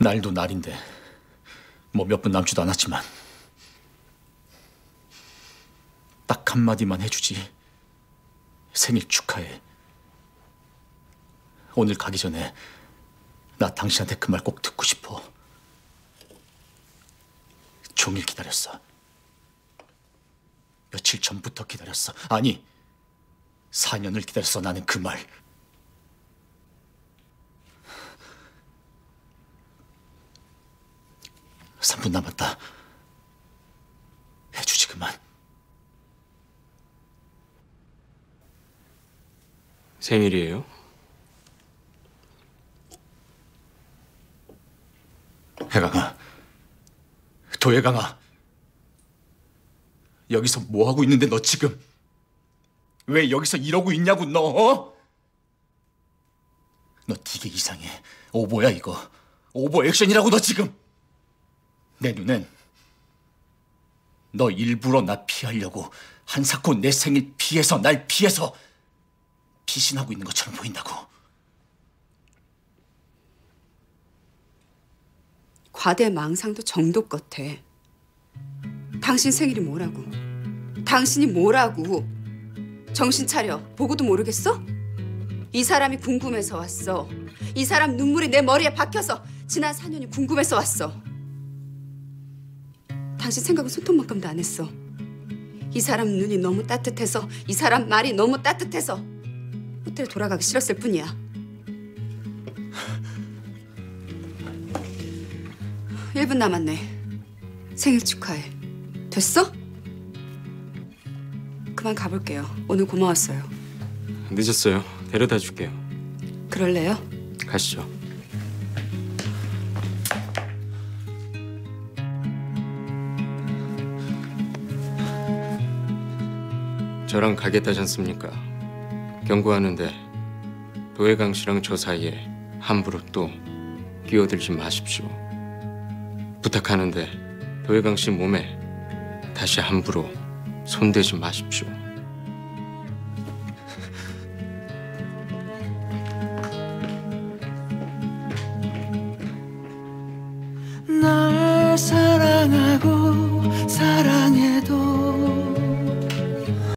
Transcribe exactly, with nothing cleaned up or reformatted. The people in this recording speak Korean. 날도 날인데 뭐 몇 분 남지도 않았지만 딱 한마디만 해주지. 생일 축하해. 오늘 가기 전에 나 당신한테 그 말 꼭 듣고 싶어. 종일 기다렸어. 며칠 전부터 기다렸어. 아니, 사 년을 기다렸어. 나는 그 말. 삼 분 남았다. 해주지 그만. 생일이에요? 해강아, 도해강아, 여기서 뭐 하고 있는데 너 지금? 왜 여기서 이러고 있냐고 너? 어? 너 되게 이상해. 오버야 이거. 오버 액션이라고 너 지금. 내 눈엔 너 일부러 나 피하려고 한사코 내 생일 피해서 날 피해서 피신하고 있는 것처럼 보인다고. 과대망상도 정도껏해. 당신 생일이 뭐라고? 당신이 뭐라고? 정신 차려. 보고도 모르겠어? 이 사람이 궁금해서 왔어. 이 사람 눈물이 내 머리에 박혀서 지난 사 년이 궁금해서 왔어. 당신 생각은 손톱만큼도 안 했어. 이 사람 눈이 너무 따뜻해서, 이 사람 말이 너무 따뜻해서 호텔 돌아가기 싫었을 뿐이야. 일 분 남았네. 생일 축하해. 됐어? 그만 가볼게요. 오늘 고마웠어요. 늦었어요. 데려다 줄게요. 그럴래요? 가시죠. 저랑 가겠다지 않습니까? 경고하는데 도해강 씨랑 저 사이에 함부로 또 끼어들지 마십시오. 부탁하는데 도해강 씨 몸에 다시 함부로 손대지 마십시오.